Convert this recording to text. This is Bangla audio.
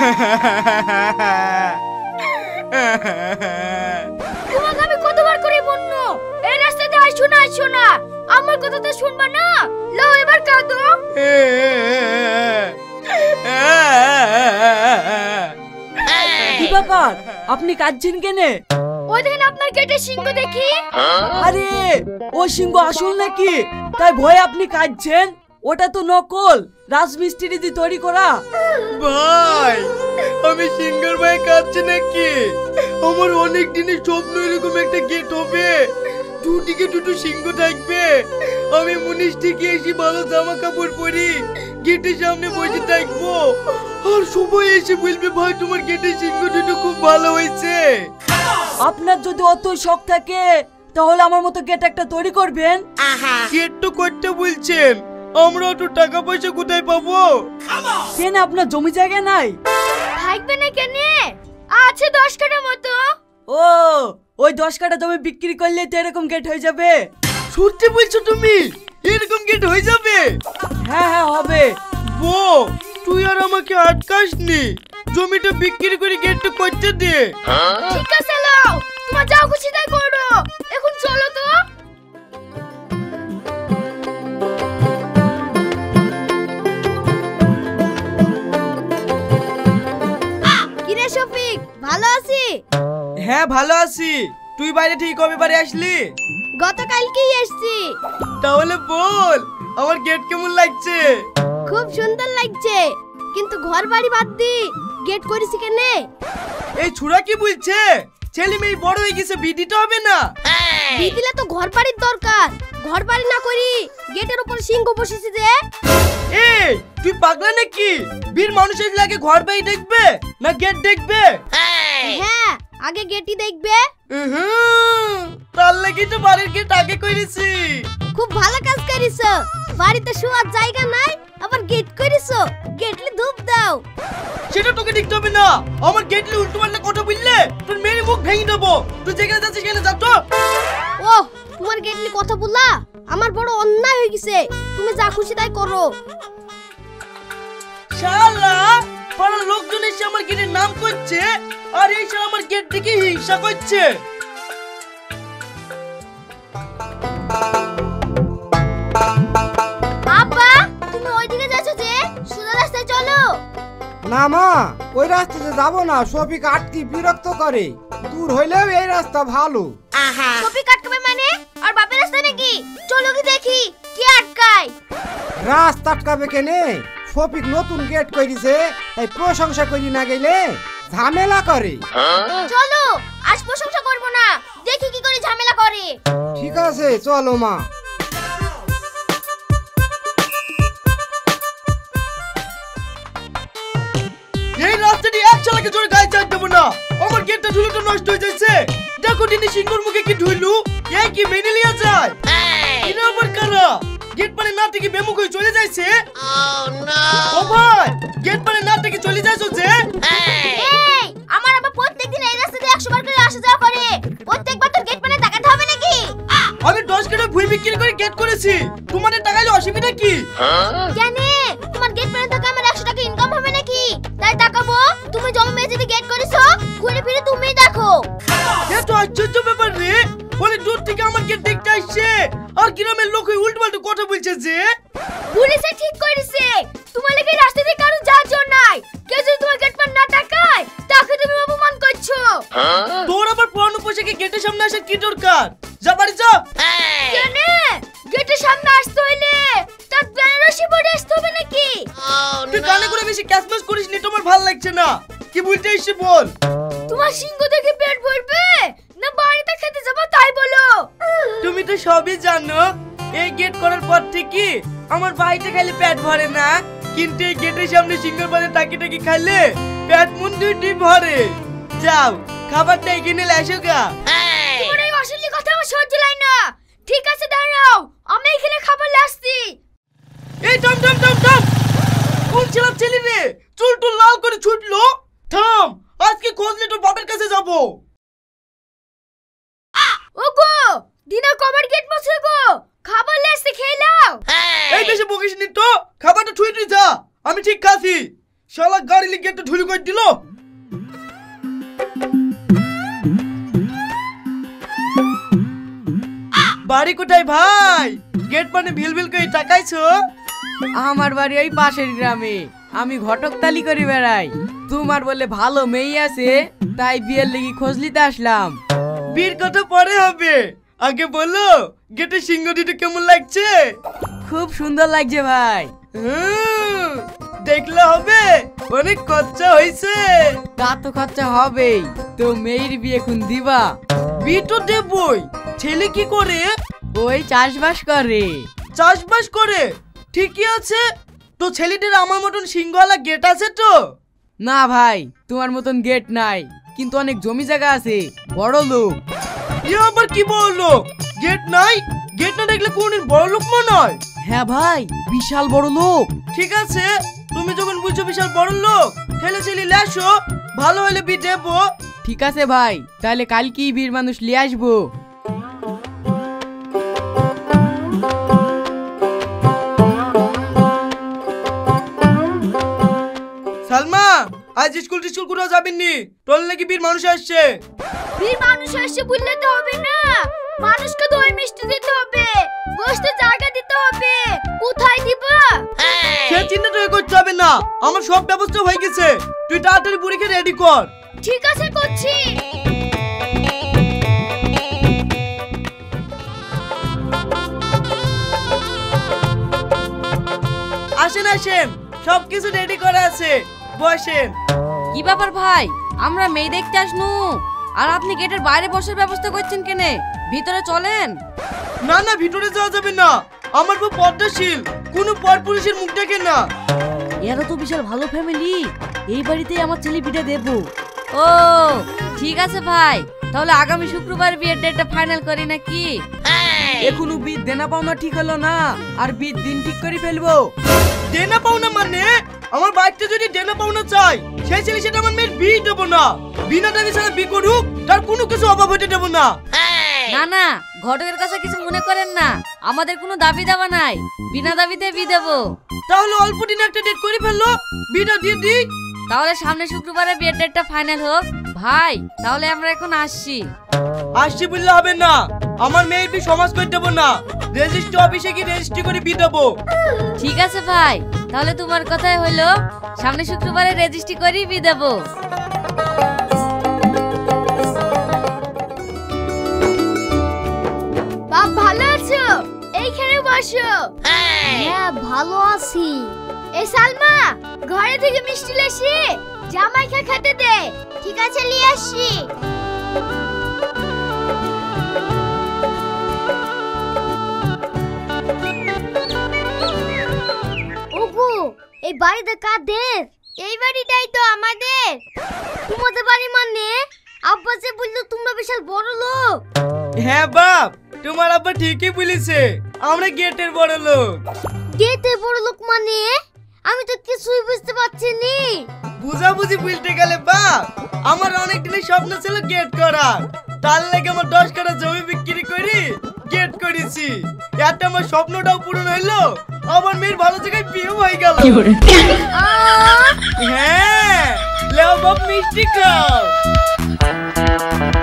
তোমাকে আমি কতবার করে বলবো এই রাস্তাতে আইছো না আইছো না, আমার কথা তো শুনবা না, লও এবার কাঁদো। কি ব্যাপার, আপনি কাঁদছেন কেন? ওই দেখেন আপনার কেটে সিংহ দেখি। আরে ও সিংহ আসল নাকি তাই ভয় আপনি কাঁদছেন? ওটা তো নকল, রাজমিস্ত্রি দিয়ে তৈরি করা। ভাই আমি সিংহের ভয় কাঁদছি নাকি? আমার অনেক দিনের স্বপ্ন এরকম একটা গেট হবে, দুদিকে দুটো সিংহ থাকবে, আমি মুনিশ থেকে এসে ভালো জামা কাপড় পরি, গেটের সামনে বসে থাকবো আর সবাই এসে বলবে ভাই তোমার গেটের সিংহ দুটো খুব ভালো হয়েছে। আপনার যদি অত শখ থাকে তাহলে আমার মতো গেট একটা তৈরি করবেন। গেট তো করতে বলছেন, আমরা তো টাকা পয়সা কোথায় পাবো? কেন আপনার জমি জায়গা নাই? থাকবে না কেন, আছে 10 কাঠা মতো। ও ওই 10 কাঠা জমি বিক্রি করলে তো এরকম গেট হয়ে যাবে। সত্যি বলছো তুমি? এরকম গেট হয়ে যাবে? হ্যাঁ হ্যাঁ হবে। বো তুই আর আমাকে আটকাসনি, জমিটা বিক্রি করে গেটটা করতে দে। ঠিক আছে নাও, তোমরা যাও খুশি তাই করো, এখন চলো তো। ভালো আছি? হ্যাঁ ভালো আছি। তুই বাইরে ঠিক কবে বাড়ি আসলি? গতকালকেই এসেছি। তাহলে বল আমার গেট কেমন লাগছে? খুব সুন্দর লাগছে, কিন্তু ঘর বাড়ি বাদ দি গেট করিস কেন? এই ছুরা কি বলছে, ছেলে মেয়ে বড় হয়ে গেছে বিয়ে দিতে হবে না? বিয়ে দিলে তো ঘর বাড়ির দরকার, ঘর বাড়ি না করি গেটের উপর সিংহ বসেছে যে। এই তুই পাগলা নাকি? বীর মানুষের লাগে ঘর বাড়ি দেখবে না গেট দেখবে? হ্যাঁ আগে গেটই দেখবে। তার লাগি তো বাড়ির গেট আগে করেছি। খুব ভালো কাজ করেছো, বাড়িতে শোয়ার জায়গা নাই আবার গেট করেছো, গেটলি ধূপ দাও। সেটা তোকে দেখতে হবে না, আমার গেটলি উল্টো পাল্টা কথা বললে তোর মেয়ের মুখ ভেঙে দেবো। তুই যেখানে যাচ্ছিস সেখানে যা তো। ও তোমার গেটলি কথা বললা, আমার বড় অন্যায় হয়ে গেছে, তুমি যা খুশি তাই করো। শালা বড় লোকজন এসে আমার গেটের নাম করছে আর এই সব আমার গেট থেকে হিংসা করছে। বাবা তুমি ওইদিকে যাচ্ছো যে, সোজা রাস্তায় চলো। না মা ওই রাস্তাতে যাব না, শফিক আটকে বিরক্ত করে, দূর হইলেও এই রাস্তা ভালো। শফিক আটকাবে মানে আর বাপের রাস্তা নাকি? চলো কি দেখি কে আটকায়। রাস্তা আটকাবে কেন, শফিক নতুন গেট কইছে তাই প্রশংসা করি না গেলে ঝামেলা করে। চলো আজ প্রশংসা করব না, দেখি কি করে ঝামেলা করে। ঠিক আছে চলো মা। এই রাস্তাটি একচালাকে জোরে গায়ে চাপ দেব না, আমার গেটটা ঝুলে তো নষ্ট হয়ে যাচ্ছে। দেখো দিনে সিংহর মুখে কি ঢুলু, এই কি মেনে লিয়া যায়? এরা আমার কারা গেট পারে না থেকে বেমুখ হয়ে চলে যাচ্ছে। ও ভাই গেট পারে না থেকে চলে যাচ্ছ যে। এই আমার বাবা প্রত্যেকদিন এই রাস্তা দিয়ে 100 বার করে আসা যাওয়া করে, প্রত্যেকবার তোর গেট পারে তাকাতে হবে নাকি? আমি 10 কাঠা ভূমি বিক্রি করে গেট করেছি, তোমাদের টাকাইলে অসুবিধা কি? জানি তোমার গেট পারে টাকা আমার 100 টাকা ইনকাম হবে নাকি তাই তাকাবো। তুমি জমি মেয়ে যদি গেট করেছো ঘুরে ফিরে তুমিই দেখো। এত আশ্চর্য ব্যাপার রে, বলে দূর থেকে আমার গেট দেখতে আসছে আর গ্রামের লোক উল্টোপাল্টা কথা বলছে যে। পুলিশে ঠিক করেছে তোমার লাগে রাস্তা দিয়ে কারো যাওয়ার জন্য নাই, কেউ যদি তোমার গেট পার না তাকায় তাকে তুমি অপমান করছো। তোর আবার পুরনো পোশাকে গেটের সামনে আসার কি দরকার, যা বাড়ি যা। কেন গেটের সামনে আসতে হইলে তার বেনারসি পরে আসতে হবে নাকি? তুই কানে করে বেশি ক্যাশমাস করিস নি, তোমার ভালো লাগছে না। কি বলতে এসে বল। তোমার সিংহ দেখে পেট ভরবে না বাড়িতে খেতে যাব তাই বলো। তুমি তো সবই জানো, এই গেট করার পর থেকে আমার বাড়িতে খালি পেট ভরে না, কিন্তু এই গেটের সামনে সিংহের পাশে তাকিয়ে তাকিয়ে খাইলে পেট মন দুইটি ভরে। যাও খাবারটা এখানে এসো গা। তোমার এই অশ্লীল কথা আমার সহ্য লাগে না। ঠিক আছে দাঁড়াও আমি এখানে খাবার লাসছি। এই থাম থাম থাম থাম, কোন ছিলাম ছেলে রে চুল টুল লাল করে ছুটলো? থাম আজকে খোঁজলে তোর বাপের কাছে যাবো। ওগো দিনা কভার গেট মুছে গো, খাবার লেসে খেয়ে নাও। এই বেশি বকিস নি তো, খাবারটা ঠুই ঠুই যা, আমি ঠিক খাসি। শালা গাড়ি লিখে একটা ঢুলি করে দিল। বাড়ি কোথায় ভাই? গেট মানে ভিলভিল করে তাকাইছো? আমার বাড়ি ওই পাশের গ্রামে, আমি ঘটকতালি করে বেড়াই। তোমার বলে ভালো মেয়ে আছে, তাই বিয়ের লেগে খোঁজ নিতে আসলাম। বিয়ের কথা পরে হবে, আগে বলো গেটে সিংহটিটা কেমন লাগছে? খুব সুন্দর লাগছে ভাই। দেখলে হবে অনেক খরচা হয়েছে। তা তো খরচা হবেই, তো মেয়ের বিয়ে কোন দিবা? বিয়ে তো দেবই। ছেলে কি করে? ওই চাষবাস করে। চাষবাস করে? ঠিকই আছে, তো ছেলেটির আমার মতন সিংহওয়ালা গেট আছে তো? না ভাই, তোমার মতন গেট নাই, কিন্তু অনেক জমি জায়গা আছে, বড় লোক। আবার কি বড় লোক? গেট নাই, গেট না দেখলে কোনদিন বড় লোক মনে হয়। হ্যাঁ ভাই, বিশাল বড় লোক। ঠিক আছে, তুমি যখন বুঝছো বিশাল বড় লোক, ঠেলে ছেলে লেসো, ভালো হলে বিয়ে দেবো। ঠিক আছে ভাই, তাহলে কালকেই বীর মানুষ নিয়ে আসবো। সালমা, আজ স্কুল টিস্কুল কোথাও যাবেন নি? তোর নাকি বীর মানুষ আসছে। বীর মানুষ আসছে বললে তো হবে না, মানুষকে দই মিষ্টি দিতে হবে, বসতে জায়গা দিতে হবে। কোথায় দিব সে চিন্তা তুই করতে হবে না, আমার সব ব্যবস্থা হয়ে গেছে। তুই তাড়াতাড়ি বুড়িকে রেডি কর। ঠিক আছে, করছি। আসেন আসেন, সবকিছু রেডি করা আছে, বসেন। কি ব্যাপার ভাই, আমরা মেয়ে দেখতে আসনু আর আপনি গেটের বাইরে বসার ব্যবস্থা করছেন কেন? ভিতরে চলেন। না না, ভিতরে যাওয়া যাবে না, আমার খুব পর্দাশীল, কোনো পরপুরুষের মুখ দেখে না। এরা তো বিশাল ভালো ফ্যামিলি, এই বাড়িতেই আমার ছেলে বিয়ে দেব। ও ঠিক আছে ভাই, তাহলে আগামী শুক্রবার বিয়ের ডেটটা ফাইনাল করি নাকি? এখনো বিয়ে দেনা পাওনা ঠিক হলো না, আর বিয়ের দিন ঠিক করে ফেলবো। দেনা পাওনা মানে? আমার বাড়িতে যদি দেনা পাওনা চাই, সেই ছেলে সেটা আমার মেয়ের বিয়ে দেবো না। বিনা দাবি ছাড়া বিয়ে করুক, তার কোনো কিছু অভাব হতে দেবো না। না না, ঘটকের কাছে কিছু মনে করেন না, আমাদের কোনো দাবি দাবা নাই, বিনা দাবিতে বিয়ে দেবো। তাহলে অল্প দিন একটা ডেট করে ফেললো, বিয়েটা দিয়ে দিই। তাহলে সামনে শুক্রবারে বিয়ের ডেটটা ফাইনাল হোক ভাই, তাহলে আমরা এখন আসছি। আসছি বললে হবে না, আমার মেয়ের বিয়ে সমাজ করে দেবো না, রেজিস্ট্রি অফিসে গিয়ে রেজিস্ট্রি করে বিয়ে দেবো। ঠিক আছে ভাই, তাহলে তোমার কথাই হলো, সামনে শুক্রবারে রেজিস্ট্রি করেই বিয়ে দেবো। বাপ ভালো আছো? এইখানে বসো। হ্যাঁ ভালো আছি। এই সালমা, ঘরে থেকে মিষ্টি লেসি জামাইকে খেতে দে। ঠিক আছে, নিয়ে আসছি। ওগো, এই বাড়িটা কাদের? এই বাড়িটাই তো আমাদের। তোমাদের বাড়ি মানে? আব্বা যে বললো তোমরা বিশাল বড় লোক। হ্যাঁ বাপ, তোমার আব্বা ঠিকই বলেছে, আমরা গেটের বড় লোক। গেটের বড় লোক মানে? আমি তো কিছুই বুঝতে পারছি না। বুঝাবুঝি বলতে গেলে বাপ, আমার অনেক দিনের স্বপ্ন ছিল গেট করার, তার লাগে আমার 10 কাঠা জমি বিক্রি করে গেট করেছি। এতে আমার স্বপ্নটাও পূরণ হইলো, আমার মেয়ের ভালো জায়গায় বিয়ে হয়ে গেল। হ্যাঁ, লাও বাপ মিষ্টি খাও।